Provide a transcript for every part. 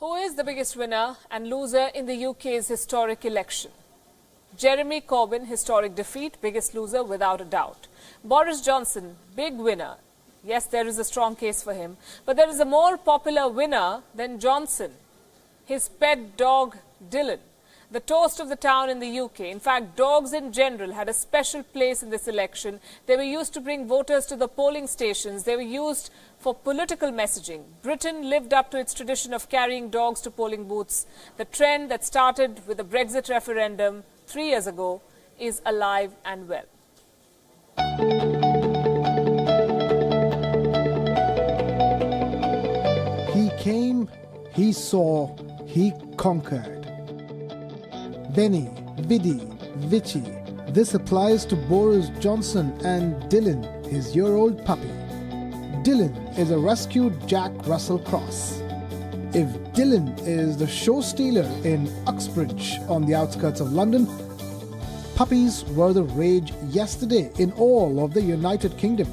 Who is the biggest winner and loser in the UK's historic election? Jeremy Corbyn, historic defeat, biggest loser without a doubt. Boris Johnson, big winner. Yes, there is a strong case for him. But there is a more popular winner than Johnson, his pet dog Dylan. The toast of the town in the UK. In fact, dogs in general had a special place in this election. They were used to bring voters to the polling stations. They were used for political messaging. Britain lived up to its tradition of carrying dogs to polling booths. The trend that started with the Brexit referendum 3 years ago is alive and well. He came, he saw, he conquered. Benny, Biddy, Vichy. This applies to Boris Johnson and Dylan, his year-old puppy. Dylan is a rescued Jack Russell Cross. If Dylan is the show stealer in Uxbridge on the outskirts of London, puppies were the rage yesterday in all of the United Kingdom.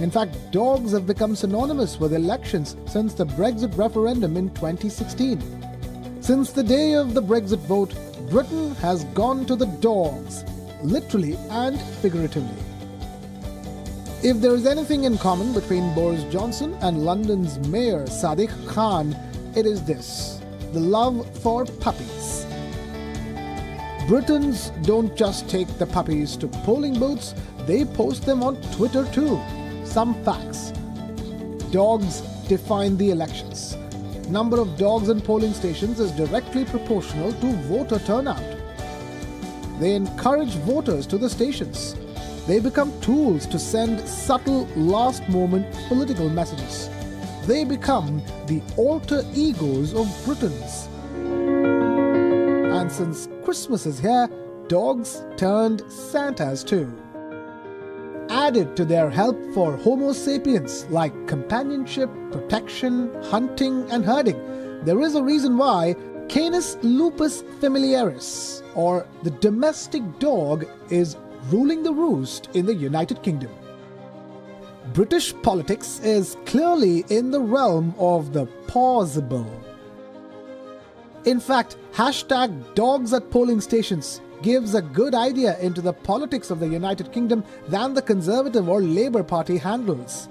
In fact, dogs have become synonymous with elections since the Brexit referendum in 2016. Since the day of the Brexit vote, Britain has gone to the dogs, literally and figuratively. If there is anything in common between Boris Johnson and London's mayor Sadiq Khan, it is this: the love for puppies. Britons don't just take the puppies to polling booths, they post them on Twitter too. Some facts. Dogs define the elections. Number of dogs in polling stations is directly proportional to voter turnout. They encourage voters to the stations. They become tools to send subtle, last-moment political messages. They become the alter egos of Britons. And since Christmas is here, dogs turned Santas too. Added to their help for Homo sapiens, like companionship, protection, hunting and herding, there is a reason why Canis lupus familiaris, or the domestic dog, is ruling the roost in the United Kingdom. British politics is clearly in the realm of the plausible. In fact, hashtag dogs at polling stations gives a good idea into the politics of the United Kingdom than the Conservative or Labour Party handles.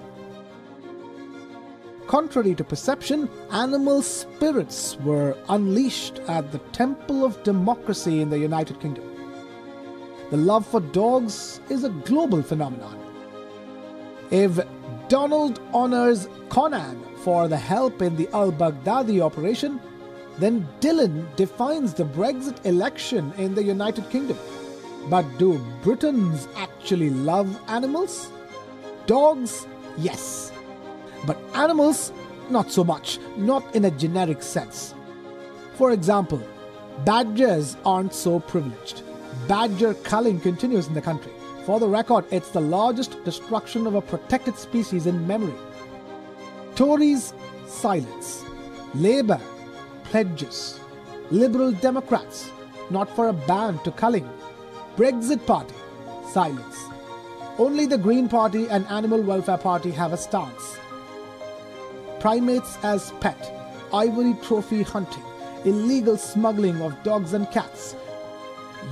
Contrary to perception, animal spirits were unleashed at the temple of democracy in the United Kingdom. The love for dogs is a global phenomenon. If Donald honors Conan for the help in the Al-Baghdadi operation, then Dylan defines the Brexit election in the United Kingdom. But do Britons actually love animals? Dogs, yes. But animals, not so much, not in a generic sense. For example, badgers aren't so privileged. Badger culling continues in the country. For the record, it's the largest destruction of a protected species in memory. Tories, silence. Labour, pledges. Liberal Democrats, not for a ban to culling. Brexit Party, silence. Only the Green Party and Animal Welfare Party have a stance. Primates as pet, ivory trophy hunting, illegal smuggling of dogs and cats,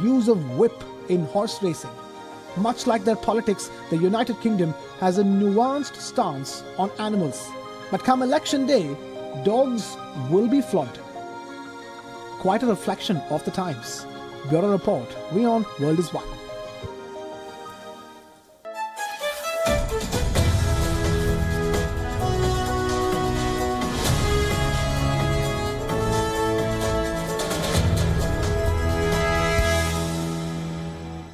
use of whip in horse racing. Much like their politics, the United Kingdom has a nuanced stance on animals. But come election day, dogs will be flaunted. Quite a reflection of the times. Bureau Report, WION, World is One.